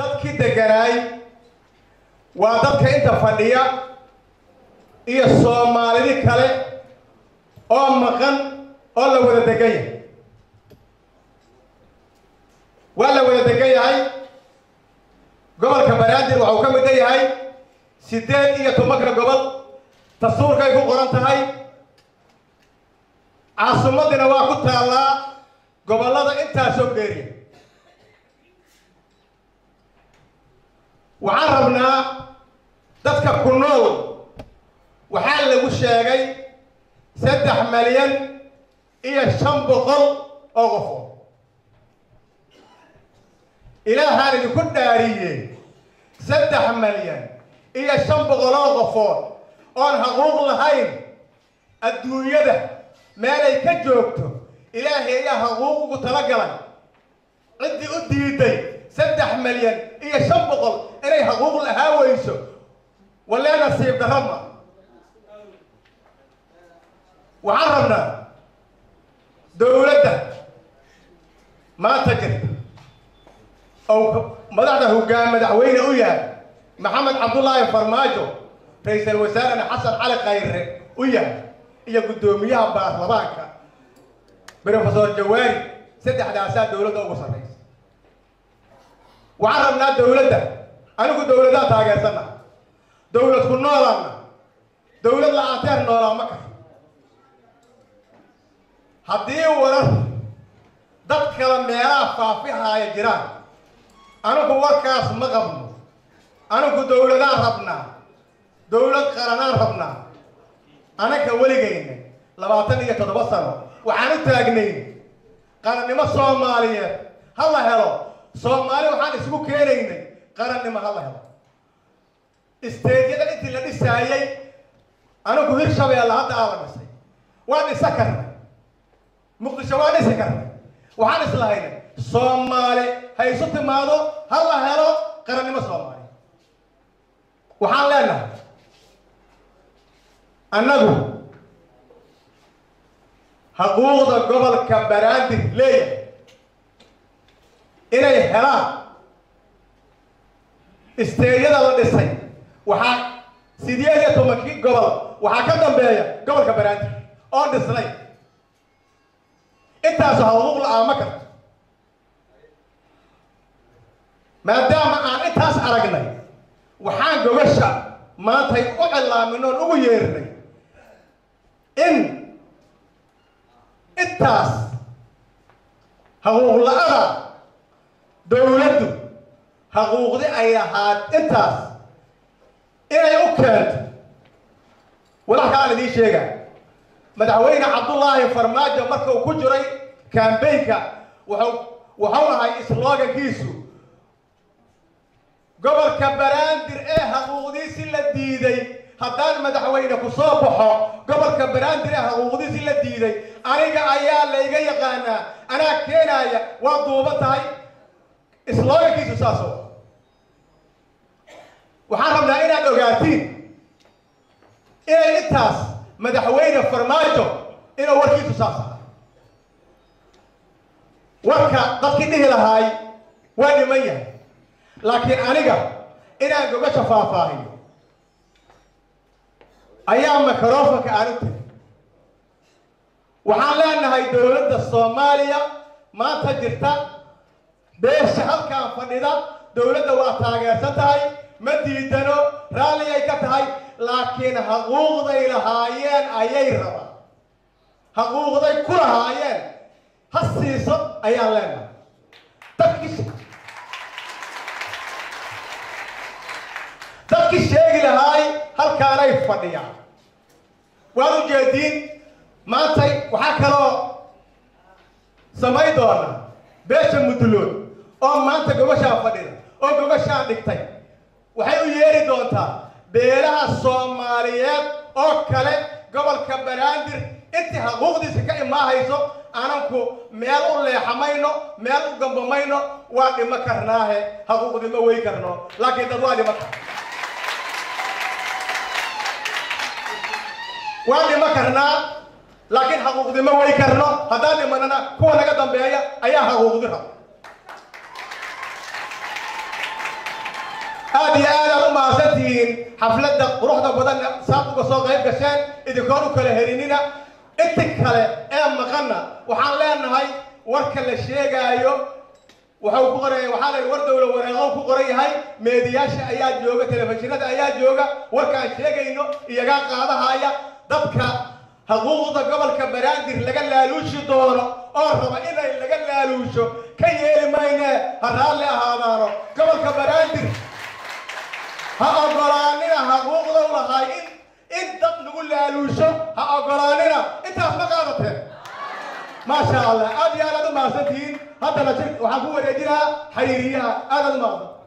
دبكي دجناي ودبكي أنت فديا إيه الصومالي كله أو مكان ولا ولا دجاجة ولا دجاجة هاي قبل كبرادير وعو كم دجاجة هاي سدين إيه تمكرة قبل تصور كي يكون قرنت هاي عاصمتنا واقتها الله قبل هذا أنت أسوق غيري وعربنا دتك كنول وحال وشاقي 6 مليون إيه شنبقل أغفر إلى هذه كل دارية 6 مليون إيه شنبقل أغفر أن هقوق لهين الدنيا ده ما ليك جوكته إلهي يا هقوق وتلقى عندي يدي 6 مليون إيه شنبقل إني هقوق لها ويسو ولا نصيب دهما وعرفنا دولته ما تكت أو مدحته كان مدحوين وياه محمد عبد الله الفرماجو رئيس الوزراء حصل على خير وياه هي قدوميها بأخلاقك بروفيسور جواري 6 رئاسات دولته أو رئيس وعرفنا دولته أنا قلت دولته تاجسنا دولة كنورنا دولة لعتير نورا مكة هدي ورد دق كلام ميرافا فيها يا جيران أنا كوركاس مغم أنا كدولة ربنا دولة قرنا ربنا أنا كولي جيني لبعتني تتبصر وحنا تاجني قرني ما صومالية هلا هلا صومالي وحنا اسمه كيريني قرني ما هلا هلا استيجي أنت اللي سايي أنا كويس شوية الله تعالى مسي وأنا سكر مقدس وادي سكر وحان إسلاهين صومالي هاي صوت ماذا هلا هلا قرني ما صومالي وحان لنا أنه حقوق قبل كبرات ليه إلى هلا استيجاد الله دسي وحان سيديا تومكي قبل وحان كم دمبيا قبل كبرات أو دسلي أنت سهوق لأمكرت ما دام أنت سأرجعني وحاج وشة ما تقول الله منون أغيرني إن أنت سهوق لأرا دولته هقوق ذي أيهات أنت إلى أكرت ولا كان لي شيء مدحوينا عبد الله الفرماجو مركو كجري كان بيكا وحولها إسلوغا كيسو قبل كبران دير هقوقديس إلا ديدي هدان مدحوينا كصوبحو قبل كبران دير هقوقديس إلا ديدي أنيقا أيال ليقا يقانا أنا كينايا وضوبتاي إسلوغا كيسو ساسو وحرمنا إنا أوغاتين إنا إتاس مدحوينا فرماجو إلى وركي تساسا وركا دكتي لهاي وادي مية لكن أنا إلى أن أقول شفافاي أيام مكروفك أنت وحالا أن هاي دولة الصومالية ما تجرتا بيش هل كان فندا دولة واتاقا ستاي مديدنو رالي أيكتاي لكن حقوقي لهايين أيي ربا حقوقي كل هايين حسيسة أيان لنا تبكي الشيء لهاي هل كان يفضيع وهذا جديد ما تي وحكروا سماي دورنا بيش مدلول أو ما تقوشها فضيع أو قوشها دكتي وحيو يري دونتا beelaha Soomaaliyeed oo kale gobolka Banaadir inta xuquuqdiisa ka imaahayso aananku meel u leexmayno meel u gambamayno waa dhima karnaahe xuquuqdi ma way karno laakiin dad waa dhima karnaa laakiin xuquuqdi ma way karno haddii dhimanana kuwa naga dambeeya ayaa xuquuqdi ساتين حفلات دق روح دق بدن ساتو قصو غيب قشان إذا كانوا كله هرينينا اتكله أيام مقنا وحالنا هاي وركل الشيء جايو وحوقري وحالي ورد ولا ورقة وقري هاي ميدياش أياد يوجا تلفزيونات أياد يوجا وركل الشيء جاينو يجاك هذا هاي دبكة هقوقه قبل كبراندير لقى لالوش دوره أربعة إلى اللي قال لالوش كي يلمينا هذا هذا قبل كبراندير هأقراننا هقوقه ولا هاي إنت نقول لالوش هأقراننا أنت فقرته ما شاء الله أدي على دم عسدين هذا لشيء وحقوق رجلا حيريها هذا الماضي.